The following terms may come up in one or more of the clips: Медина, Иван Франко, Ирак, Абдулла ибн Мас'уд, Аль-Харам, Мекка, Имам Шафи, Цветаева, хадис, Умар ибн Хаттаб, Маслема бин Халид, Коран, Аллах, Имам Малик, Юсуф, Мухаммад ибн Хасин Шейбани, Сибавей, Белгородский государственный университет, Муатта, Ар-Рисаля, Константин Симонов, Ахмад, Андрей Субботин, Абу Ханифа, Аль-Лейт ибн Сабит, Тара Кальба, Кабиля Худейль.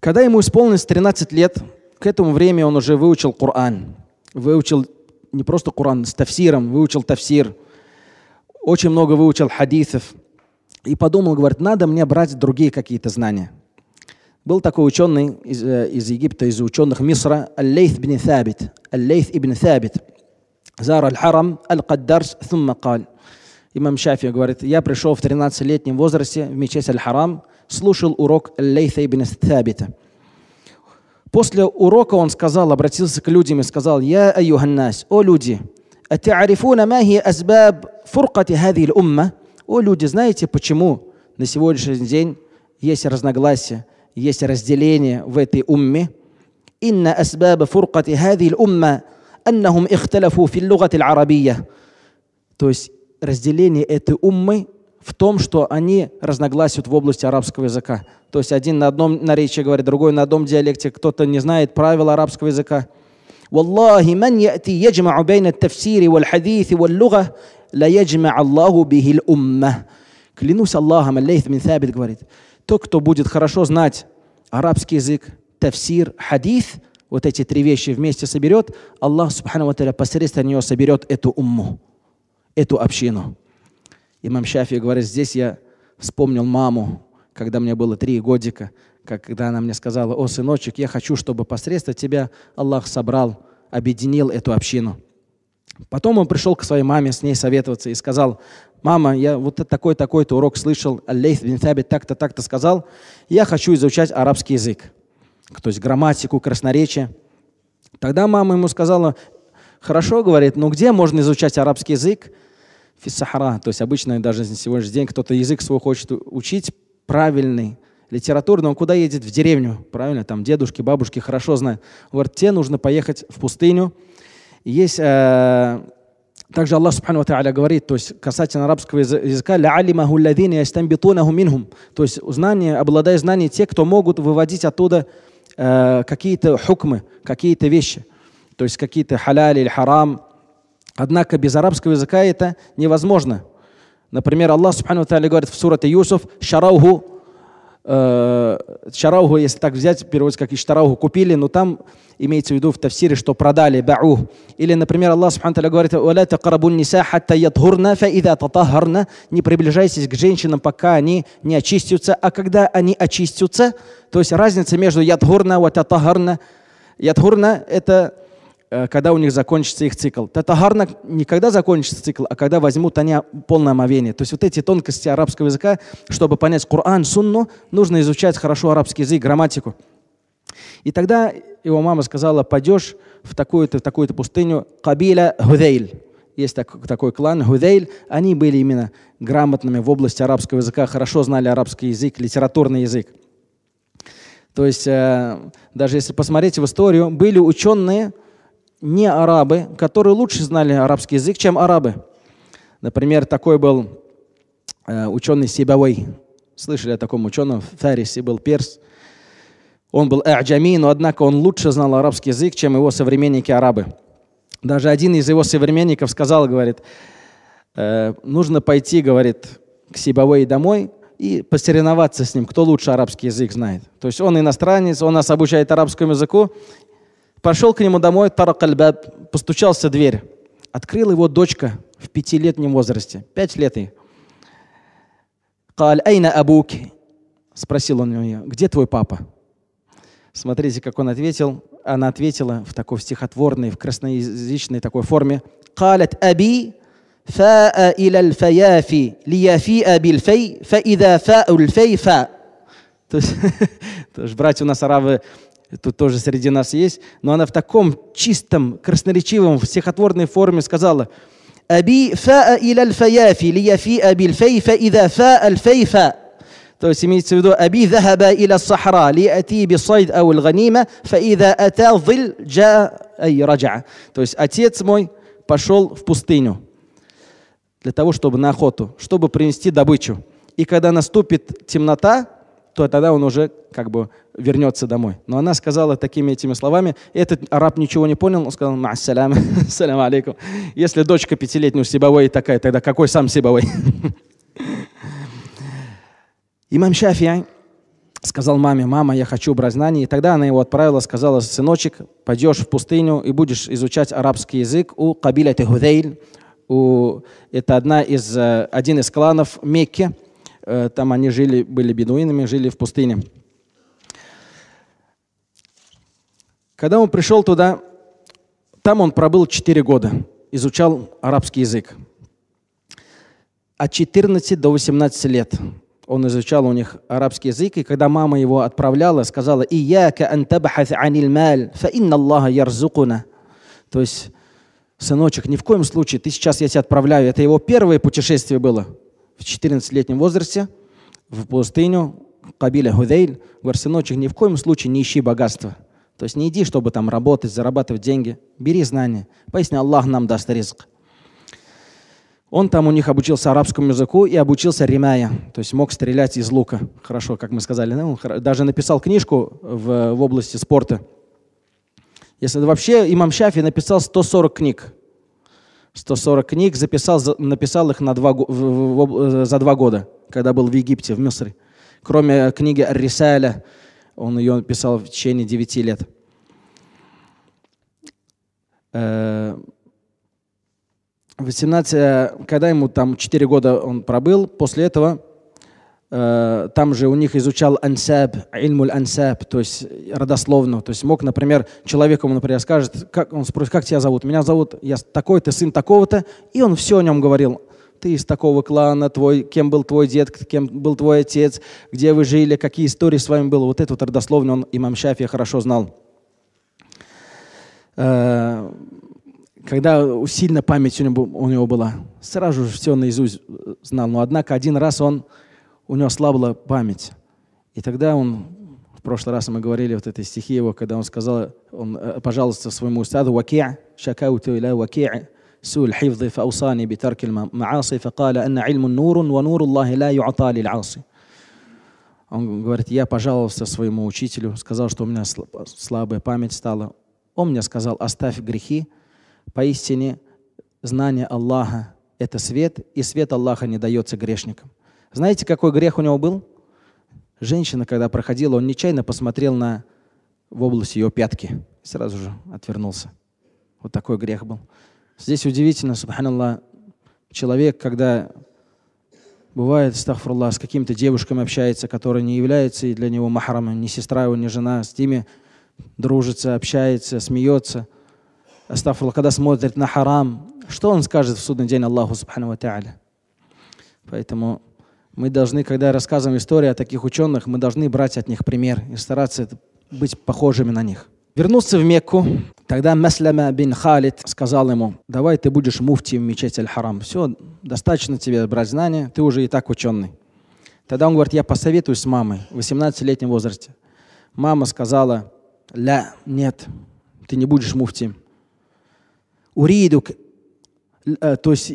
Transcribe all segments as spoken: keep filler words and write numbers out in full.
Когда ему исполнилось тринадцать лет, к этому времени он уже выучил Коран. Выучил не просто Коран, с тафсиром, выучил тафсир. Очень много выучил хадисов. И подумал, говорит, надо мне брать другие какие-то знания. Был такой ученый из, из Египта, из ученых Мисра, Аль-Лейт ибн Сабит. Аль-Лейт ибн Сабит. Зар Аль-Харам, Аль-Каддарс, Сумма Каль. Имам Шафи говорит, я пришел в тринадцатилетнем возрасте в мечеть Аль-Харам, слушал урок Аль-Лейта ибн Сабита. После урока он сказал, обратился к людям и сказал, «Я айюханнас, о люди, атаарифуна махи азбаб фуркати хадил умма». О люди, знаете, почему на сегодняшний день есть разногласия, есть разделение в этой умме? «Инна азбаба фуркати хадил умма, аннахум ихталафу фил лугатил арабия». То есть разделение этой уммы в том, что они разногласят в области арабского языка. То есть один на одном наречии говорит, другой на одном диалекте, кто-то не знает правила арабского языка. «Валлахи ман яти яджмау бейна тафсири валь хадиси валь луга, ла яджма Аллаху бихил умма». Клянусь Аллахом, Аль-Лейт ибн Сабит говорит, тот, кто будет хорошо знать арабский язык, тафсир, хадис, вот эти три вещи вместе соберет, Аллах, субхану ва тааля, посредством нее соберет эту умму, эту общину. Имам Шафи говорит, здесь я вспомнил маму, когда мне было три годика, когда она мне сказала, о, сыночек, я хочу, чтобы посредством тебя Аллах собрал, объединил эту общину. Потом он пришел к своей маме, с ней советоваться и сказал, мама, я вот такой-такой-то урок слышал, Аль-Лейт ибн Сабит так-то, так-то сказал, я хочу изучать арабский язык, то есть грамматику, красноречие. Тогда мама ему сказала, хорошо, говорит, но где можно изучать арабский язык? Фиссахара, то есть обычно даже на сегодняшний день кто-то язык свой хочет учить, правильный, литературный, он куда едет? В деревню, правильно, там дедушки, бабушки хорошо знают. Говорит, тебе нужно поехать в пустыню. Есть, э, также Аллах, субхану ва тааля, говорит, то есть касательно арабского языка, «Ла'алимаху лазина ястамбитунаху минхум», то есть знание, обладая знанием те, кто могут выводить оттуда э, какие-то хукмы, какие-то вещи, то есть какие-то халяль или харам. Однако без арабского языка это невозможно. Например, Аллах субхану ва тааля говорит в сурате Юсуф, «Шарауху», э, «Шарауху», если так взять, переводится как «Иштарауху», «купили», но там имеется в виду в тафсире, что «продали», «ба'ух». Или, например, Аллах субхану ва тааля говорит, «Уаля тақарабун ниса хатта ядхурна, фаида татахарна». «Не приближайтесь к женщинам, пока они не очистятся». А когда они очистятся, то есть разница между «ядхурна» и «татахарна». «Ядхурна» — это... когда у них закончится их цикл. Татахарна не когда закончится цикл, а когда возьмут они полное омовение. То есть вот эти тонкости арабского языка, чтобы понять Коран, сунну, нужно изучать хорошо арабский язык, грамматику. И тогда его мама сказала, пойдешь в такую-то, в такую-то пустыню Кабиля Худейль. Есть так, такой клан Худейль. Они были именно грамотными в области арабского языка, хорошо знали арабский язык, литературный язык. То есть э, даже если посмотреть в историю, были ученые, не арабы, которые лучше знали арабский язык, чем арабы. Например, такой был э, ученый Сибавей. Слышали о таком ученом? В Тарисе был перс. Он был аджами, но однако он лучше знал арабский язык, чем его современники арабы. Даже один из его современников сказал, говорит, э, нужно пойти, говорит, к Сибавею домой и посоревноваться с ним, кто лучше арабский язык знает. То есть он иностранец, он нас обучает арабскому языку. Пошел к нему домой, Тара Кальба, постучался в дверь. Открыла его дочка в пятилетнем возрасте. Пять лет ей. «Каль айна абуки?» Спросил он ее, где твой папа? Смотрите, как он ответил. Она ответила в такой стихотворной, в красноязычной такой форме. «Калят аби фаа иляль фаяфи лияфи абиль фей фаида фауль фей фа». То есть, братья у нас арабы, тут тоже среди нас есть, но она в таком чистом, красноречивом, в стихотворной форме сказала «Аби фаа иля аль-фаяфи, лияфи абиль фейфа, ида фаа аль-фейфа». То есть имеется в виду «Аби захаба иля сахара, лиати бисайд ау аль-ганима, фаида атал зил джа ай раджа». То есть отец мой пошел в пустыню для того, чтобы на охоту, чтобы принести добычу. И когда наступит темнота, то тогда он уже как бы вернется домой. Но она сказала такими этими словами. Этот араб ничего не понял. Он сказал, маассалям, салям алейкум. Если дочка пятилетняя у Сибавей такая, тогда какой сам Сибавей? Имам Шафи сказал маме: мама, я хочу бразнания. И тогда она его отправила, сказала: сыночек, пойдешь в пустыню и будешь изучать арабский язык у Кабиля Худейль. У... Это одна из, один из кланов Мекки. Там они жили, были бедуинами, жили в пустыне. Когда он пришел туда, там он пробыл четыре года, изучал арабский язык. От четырнадцати до восемнадцати лет он изучал у них арабский язык, и когда мама его отправляла, сказала: «Ияка ан табхас анил мал, фа инна Аллаха ярзукуна». То есть, сыночек, ни в коем случае, ты сейчас, я тебя отправляю. Это его первое путешествие было в четырнадцатилетнем возрасте в пустыню Кабиля Худейль. Говорит: сыночек, ни в коем случае не ищи богатства. То есть не иди, чтобы там работать, зарабатывать деньги. Бери знания. Поясни, Аллах нам даст ризк. Он там у них обучился арабскому языку и обучился ремая, то есть мог стрелять из лука. Хорошо, как мы сказали. Ну, даже написал книжку в, в области спорта. Если вообще имам Шафи написал сто сорок книг. сто сорок книг записал, написал их на два, в, в, в, за два года, когда был в Египте, в Мисре. Кроме книги «Ар-Рисаля», он ее писал в течение девяти лет. восемнадцать, когда ему там четыре года он пробыл, после этого э, там же у них изучал ансаб, ильмуль ансаб, то есть родословную. То есть мог, например, человеку, он, например, скажет, как, он спросит: как тебя зовут? Меня зовут, я такой, ты сын такого-то. И он все о нем говорил. Ты из такого клана, твой, кем был твой дед, кем был твой отец, где вы жили, какие истории с вами было. Вот эту вот родословную он, имам Шафи, хорошо знал. Э, Когда сильно память у него, у него была, сразу же все наизусть знал. Но однако один раз он, у него ослабла память. И тогда он, в прошлый раз мы говорили вот этой стихи его, когда он сказал, он пожаловался своему устаду: «Вакия, шакауту иля вакия, суль хивды фаусани битаркил мааси, факала анна ильмун нурун, ва нуру Аллахи ла юатали л'аси». Он говорит: я пожаловался своему учителю, сказал, что у меня слабая память стала. Он мне сказал: оставь грехи. Поистине, знание Аллаха – это свет, и свет Аллаха не дается грешникам. Знаете, какой грех у него был? Женщина, когда проходила, он нечаянно посмотрел на, в область ее пятки. Сразу же отвернулся. Вот такой грех был. Здесь удивительно, субханаллах, человек, когда бывает, стахфруллах, с какими-то девушками общается, которые не являются для него махрамом, ни сестра его, ни жена, с ними дружится, общается, смеется. Астаффурла, когда смотрит на харам, что он скажет в судный день Аллаху субхану ва тааля? Поэтому мы должны, когда рассказываем историю о таких ученых, мы должны брать от них пример и стараться быть похожими на них. Вернулся в Мекку, тогда Маслема бин Халид сказал ему: давай ты будешь муфти в мечеть Аль-Харам. Все, достаточно тебе брать знания, ты уже и так ученый. Тогда он говорит: я посоветуюсь с мамой в восемнадцатилетнем возрасте. Мама сказала: ля, нет, ты не будешь муфтием. Уридук, то есть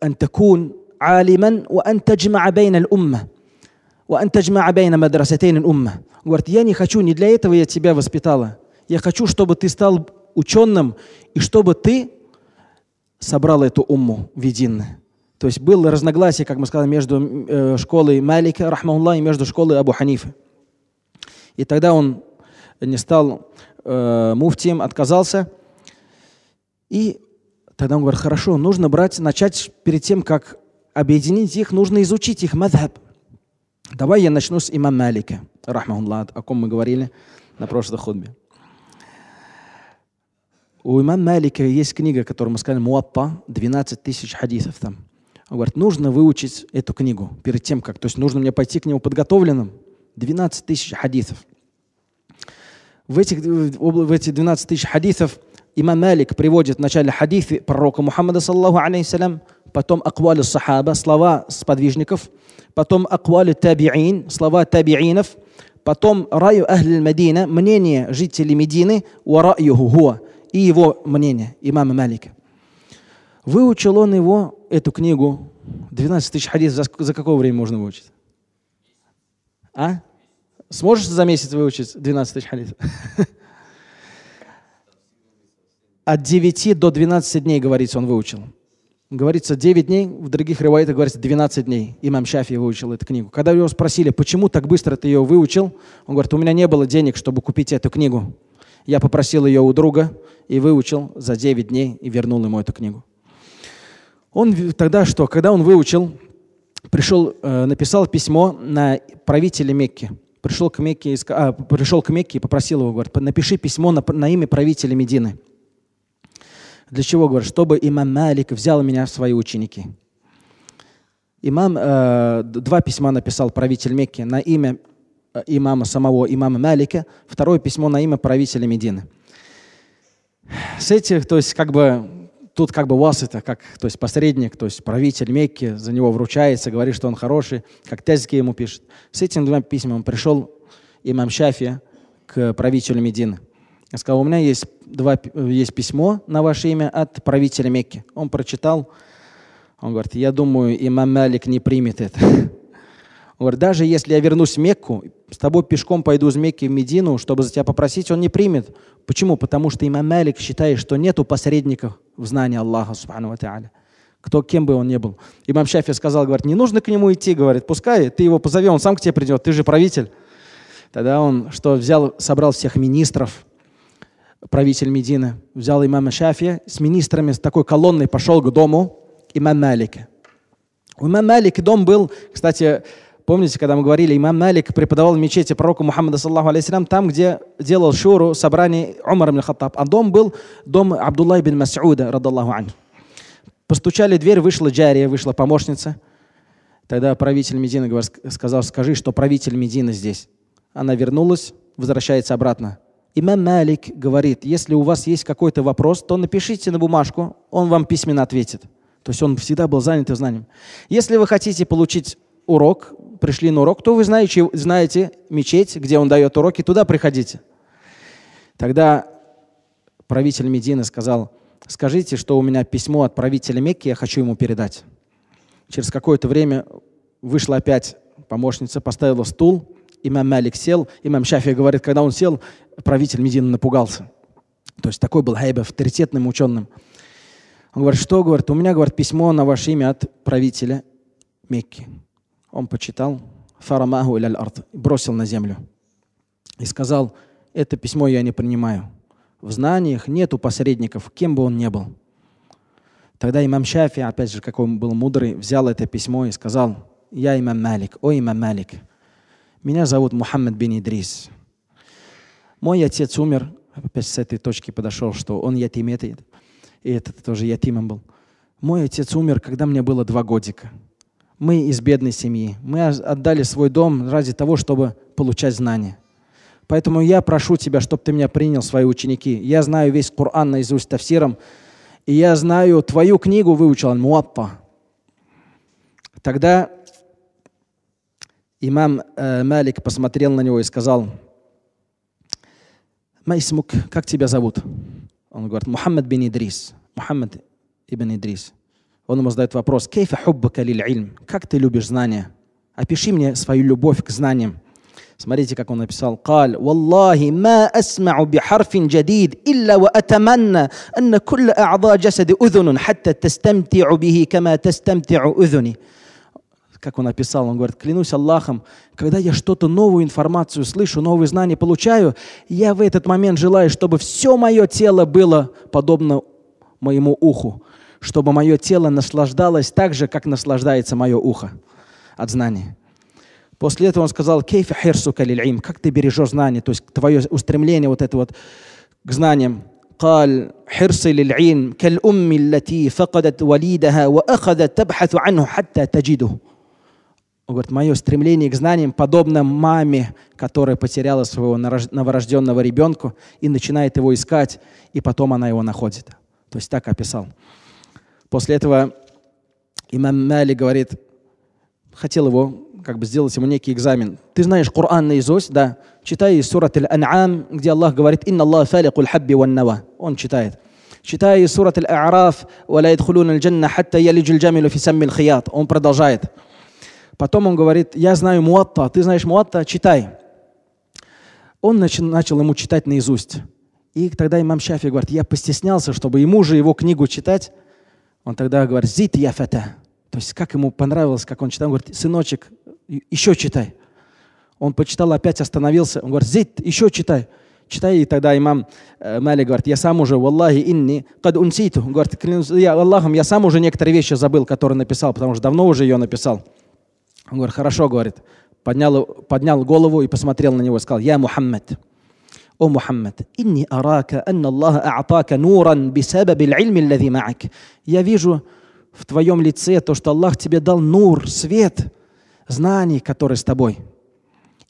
антакун алиман, ва антаджма бейна аль-умма, ва антаджма бейна мадрасатейн аль-умма. Говорит: я не хочу, не для этого я тебя воспитала. Я хочу, чтобы ты стал ученым и чтобы ты собрал эту умму в единое. То есть было разногласие, как мы сказали, между школой Малика, рахмаулла, и между школой Абу Ханифы. И тогда он не стал э, муфтием, отказался. И тогда он говорит: хорошо, нужно брать, начать перед тем, как объединить их, нужно изучить их мазхаб. Давай я начну с имама Малика, рахмауллах, о ком мы говорили на прошлой худбе. У имама Малика есть книга, которую мы сказали, Муатта, двенадцать тысяч хадисов там. Он говорит: нужно выучить эту книгу перед тем, как, то есть нужно мне пойти к нему подготовленным, двенадцать тысяч хадисов. В этих, в эти двенадцать тысяч хадисов имам Малик приводит в начале хадисы пророка Мухаммада, саллаху алейхи, потом аквалю сахаба, слова сподвижников, потом аквалю табиин, слова табиинов, потом раю ахли Медина, мнение жителей Медины, и его мнение, имама Малика. Выучил он его, эту книгу, двенадцать тысяч хадисов, за какое время можно выучить? А? Сможешь за месяц выучить двенадцать тысяч хадисов? От девяти до двенадцати дней, говорится, он выучил. говорится девять дней, в других риваитах говорится двенадцать дней. Имам Шафи выучил эту книгу. Когда его спросили, почему так быстро ты ее выучил, он говорит, у меня не было денег, чтобы купить эту книгу. Я попросил ее у друга и выучил за девять дней и вернул ему эту книгу. Он тогда что? Когда он выучил, пришел, написал письмо на правителя Мекки. Пришел к Мекке, а, пришел к Мекке и попросил его, говорит, напиши письмо на, на имя правителя Медины. Для чего, говорит? Чтобы имам Малик взял меня в свои ученики. Имам, э, два письма написал правитель Мекки на имя имама самого имама Малика, второе письмо на имя правителя Медины. С этих, то есть как бы тут как бы васита, как, то есть посредник, то есть правитель Мекки, за него вручается, говорит, что он хороший, как тезки ему пишет. С этими двумя письмами пришел имам Шафи к правителю Медины. Я сказал, у меня есть, два, есть письмо на ваше имя от правителя Мекки. Он прочитал, он говорит, я думаю, имам Малик не примет это. Он говорит, даже если я вернусь в Мекку, с тобой пешком пойду из Мекки в Медину, чтобы за тебя попросить, он не примет. Почему? Потому что имам Малик считает, что нету посредников в знании Аллаха, субхану ва тааля, кто кем бы он ни был. Имам Шафи сказал, говорит, не нужно к нему идти, говорит, пускай, ты его позови, он сам к тебе придет, ты же правитель. Тогда он что, взял, собрал всех министров, правитель Медины, взял имама Шафия, с министрами, с такой колонной пошел к дому имам Малика. У имама Малика дом был, кстати, помните, когда мы говорили, имам Малик преподавал в мечети пророка Мухаммада, саллаху алейхи салям, там, где делал шуру, собрание Умар ибн Хаттаб. А дом был дом Абдулла ибн Мас'уда, радаллаху анху. Постучали в дверь, вышла джария, вышла помощница. Тогда правитель Медины говорит, сказал, скажи, что правитель Медины здесь. Она вернулась, возвращается обратно. Имам Малик говорит, если у вас есть какой-то вопрос, то напишите на бумажку, он вам письменно ответит. То есть он всегда был занят знанием. Если вы хотите получить урок, пришли на урок, то вы знаете, знаете мечеть, где он дает уроки, туда приходите. Тогда правитель Медины сказал, скажите, что у меня письмо от правителя Мекки, я хочу ему передать. Через какое-то время вышла опять помощница, поставила стул, имам Малик сел, имам Шафи говорит, когда он сел, правитель Медины напугался. То есть такой был хайба, авторитетным ученым. Он говорит, что, говорит, у меня, говорит, письмо на ваше имя от правителя Мекки. Он почитал, фарамаху иляль ард, бросил на землю и сказал, это письмо я не принимаю. В знаниях нету посредников, кем бы он ни был. Тогда имам Шафи, опять же, какой он был мудрый, взял это письмо и сказал, я имам Малик, о имам Малик, меня зовут Мухаммад бин Идрис. Мой отец умер, опять с этой точки подошел, что он ятим, это, и этот тоже ятимом был. Мой отец умер, когда мне было два годика. Мы из бедной семьи. Мы отдали свой дом ради того, чтобы получать знания. Поэтому я прошу тебя, чтобы ты меня принял в свои ученики. Я знаю весь Коран наизусть тафсиром. И я знаю, твою книгу выучил, Муатта. Тогда имам э, Малик посмотрел на него и сказал, Майсмук, как тебя зовут? Он говорит, Мухаммад бин Идрис. Мухаммад ибн Идрис. Он ему задает вопрос, «Кейфа хуббака лиль ильм?» «Как ты любишь знания? Опиши мне свою любовь к знаниям». Смотрите, как он написал. «Каль, валлахи, ма асмау би харфин джадид, илля ва атаманна, анна кулла а'за джасади узунун, хатта тастамти'у бихи, кама тастамти'у узуни». Как он описал, он говорит, клянусь Аллахом, когда я что-то, новую информацию слышу, новые знания получаю, я в этот момент желаю, чтобы все мое тело было подобно моему уху, чтобы мое тело наслаждалось так же, как наслаждается мое ухо от знания. После этого он сказал, «Кейфа хирсука лиль илм», как ты бережешь знания, то есть твое устремление вот это вот к знаниям. «Каль хирсы лиль илм, каль умми лати факадат валидаха, ва ахада табхату анху хатта таджиду». Он говорит, мое стремление к знаниям подобно маме, которая потеряла своего новорожденного ребенка и начинает его искать, и потом она его находит. То есть так описал. После этого имам Малик говорит, хотел его, как бы сделать ему некий экзамен. Ты знаешь Коран наизусть, да? Читай из сурат Аль-Ан'ам, где Аллах говорит, «Инна Аллах фаликуль хабби ван нава». Он читает. Читай из сурат Аль-А'раф, «Валя идхулун аль-джанна, хатта ялиджуль джамилу фи саммил хият». Он продолжает. Потом он говорит, «Я знаю Муатта, ты знаешь Муатта, читай». Он начал ему читать наизусть. И тогда имам Шафи говорит, «Я постеснялся, чтобы ему же его книгу читать». Он тогда говорит, зит я фата. То есть как ему понравилось, как он читал. Он говорит, сыночек, еще читай. Он почитал, опять остановился. Он говорит, зит, еще читай. Читай, и тогда имам э, Малик говорит, я сам уже, валлахи инни, кад унситу. Он говорит, клянусь Аллахом, я сам уже некоторые вещи забыл, которые написал, потому что давно уже ее написал. Он говорит, хорошо, говорит. Поднял, поднял голову и посмотрел на него и сказал, я Мухаммад. «О Мухаммад, инни арака анна Аллаха а'атака нуран бисабаби аль-илми аллази ма'ак». Я вижу в твоем лице то, что Аллах тебе дал нур, свет знаний, который с тобой.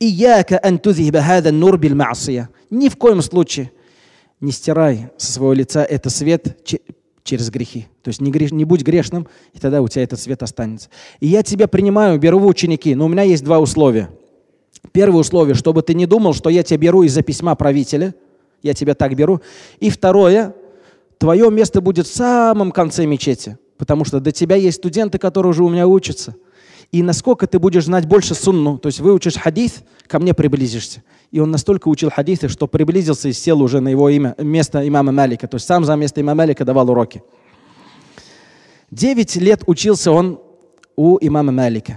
«Ияка ан тузиба хаза нур биль ма'асия». Ни в коем случае не стирай со своего лица этот свет через грехи. То есть не, греш, не будь грешным, и тогда у тебя этот свет останется. И я тебя принимаю, беру в ученики, но у меня есть два условия. Первое условие, чтобы ты не думал, что я тебя беру из-за письма правителя. Я тебя так беру. И второе, твое место будет в самом конце мечети. Потому что до тебя есть студенты, которые уже у меня учатся. И насколько ты будешь знать больше сунну, то есть выучишь хадис, ко мне приблизишься. И он настолько учил хадисы, что приблизился и сел уже на его имя, место имама Малика. То есть сам за место имама Малика давал уроки. Девять лет учился он у имама Малика.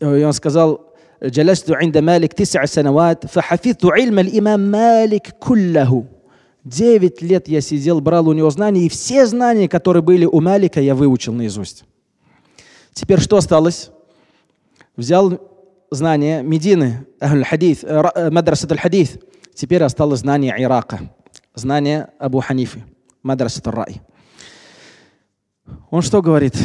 И он сказал... «Джалясту инда Малик тис'а санават, фахафиту ильма имам Малик куллаху». Девять лет я сидел, брал у него знания, и все знания, которые были у Малика, я выучил наизусть. Теперь что осталось? Взял знания Медины, аль-хадис, мадрасат аль-хадис. Теперь осталось знание Ирака, знание Абу Ханифы, мадрасат аль-рай. Он что говорит?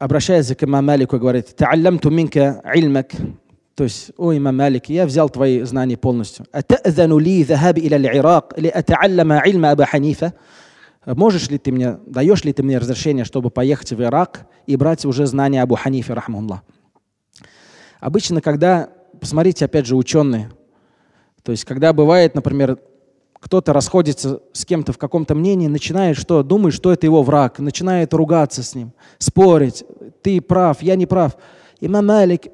Обращается к имаму Малику и говорит, «Та'аллямту минка ильмак». То есть, «О, имам Малик, я взял твои знания полностью». «Атазану ли захаби иля л'Ирак, ли ата'аллама ильма Абу Ханифа». Можешь ли ты мне, даешь ли ты мне разрешение, чтобы поехать в Ирак и брать уже знания Абу Ханифа, рахмаллах? Обычно, когда, посмотрите, опять же, ученые, то есть, когда бывает, например, кто-то расходится с кем-то в каком-то мнении, начинает что? Думает, что это его враг, начинает ругаться с ним, спорить. Ты прав, я не прав. Имам Малик,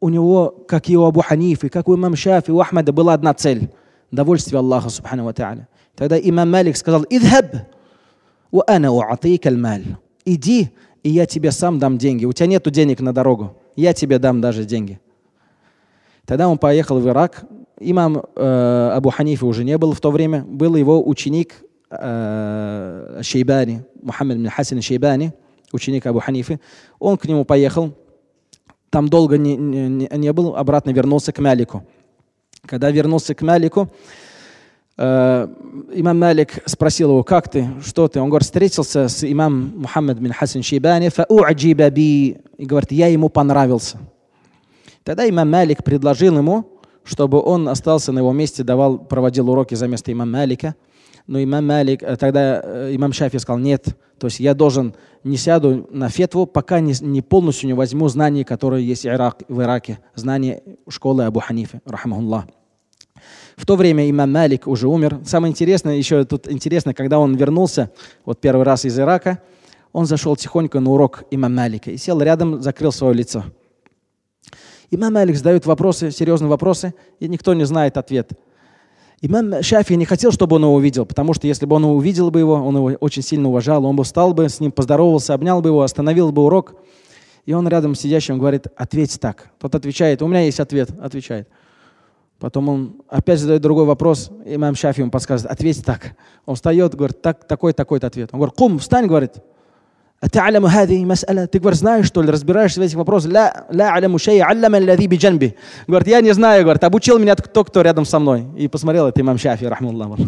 у него, как и у Абу Ханифы, как у имам Шафи, у Ахмада была одна цель – довольствие Аллаха, субхану ва та'аля. Тогда имам Малик сказал, «Идхаб, ва ана у'атика аль-мал». Иди, и я тебе сам дам деньги. У тебя нету денег на дорогу, я тебе дам даже деньги. Тогда он поехал в Ирак. Имам э, Абу Ханифа уже не был в то время. Был его ученик э, Шейбани, Мухаммад ибн Хасин Шейбани, ученик Абу Ханифы. Он к нему поехал. Там долго не, не, не был. Обратно вернулся к Малику. Когда вернулся к Малику, э, имам Малик спросил его, как ты, что ты? Он говорит, встретился с имамом Мухаммад ибн Хасин Шейбани. «Фау'аджиба би». И говорит, я ему понравился. Тогда имам Малик предложил ему, чтобы он остался на его месте, давал, проводил уроки за место имама Малика. Но имам Малик, тогда имам Шафи сказал, нет, то есть я должен не сяду на фетву, пока не, не полностью не возьму знания, которые есть Ирак, в Ираке, знания школы Абу Ханифы, рахмахуллах. В то время имам Малик уже умер. Самое интересное, еще тут интересно, когда он вернулся, вот первый раз из Ирака, он зашел тихонько на урок имама Малика и сел рядом, закрыл свое лицо. Имам Малик задает вопросы, серьезные вопросы, и никто не знает ответ. Имам Шафи не хотел, чтобы он его увидел, потому что если бы он увидел бы его, он его очень сильно уважал, он бы встал бы, с ним поздоровался, обнял бы его, остановил бы урок. И он рядом с сидящим говорит, ответь так. Тот отвечает, у меня есть ответ, отвечает. Потом он опять задает другой вопрос, имам Шафи ему подсказывает, ответь так. Он встает, говорит, так, такой, такой-то ответ. Он говорит, кум, встань, говорит. Ты говоришь, знаешь, что ли, разбираешься в этих вопросах? Говорит, я не знаю, говорит, обучил меня кто, кто рядом со мной. И посмотрел, это имам Шафи, рахмаллах.